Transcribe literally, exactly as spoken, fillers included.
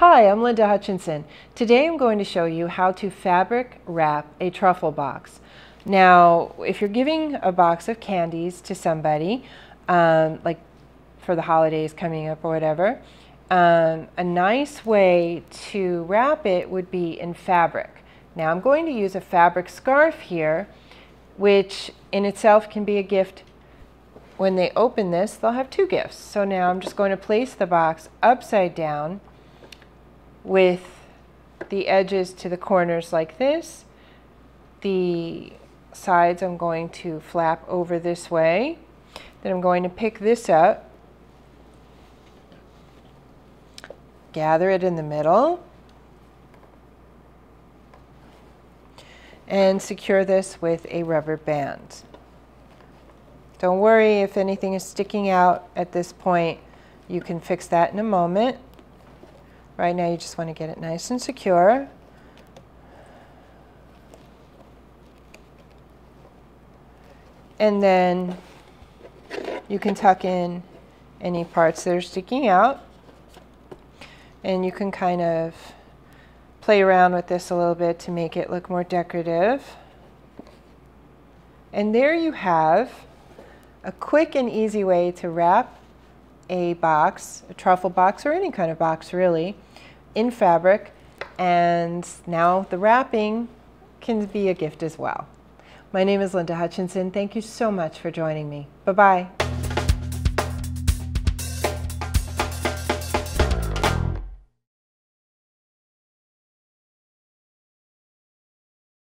Hi, I'm Linda Hutchinson. Today I'm going to show you how to fabric wrap a truffle box. Now, if you're giving a box of candies to somebody, um, like for the holidays coming up or whatever, um, a nice way to wrap it would be in fabric. Now I'm going to use a fabric scarf here, which in itself can be a gift. When they open this, they'll have two gifts. So now I'm just going to place the box upside down with the edges to the corners like this. The sides I'm going to flap over this way. Then I'm going to pick this up, gather it in the middle, and secure this with a rubber band. Don't worry if anything is sticking out at this point. You can fix that in a moment. Right now you just want to get it nice and secure. And then you can tuck in any parts that are sticking out. And you can kind of play around with this a little bit to make it look more decorative. And there you have a quick and easy way to wrap a box, a truffle box, or any kind of box really, in fabric. And now the wrapping can be a gift as well. My name is Linda Hutchinson. Thank you so much for joining me. Bye-bye.